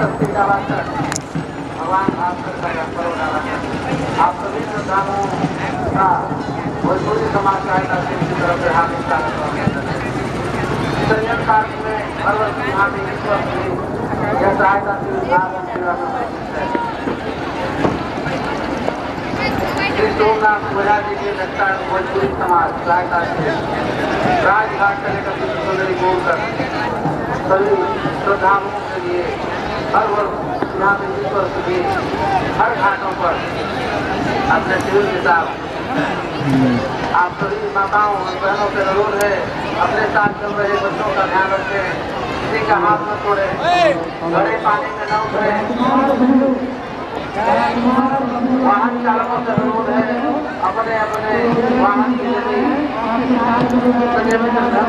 जाकर भगवान आपके सहयोग करो। आप सभी श्रद्धालुओं का भोजपुरी समाज का तरफ से हार्दिक स्वागत में भगवती महादेश्वर की यह सहायता सोमनाथ बजा जी के लगता है भोजपुरी समाज सहायता राजघाट से लेकर सुंदरी बोल तक सभी श्रद्धालुओं के लिए हर वर्ष यहाँ पे हर घाटों पर अपने शिविर के साथ आप सभी माताओं और बहनों से जरूर है अपने साथ चल रहे बच्चों का ध्यान रखें, किसी का हाथ न छोड़े, घड़े पानी में न उतरे। वाहन चालकों से अनुरोध है अपने अपने वाहन के लिए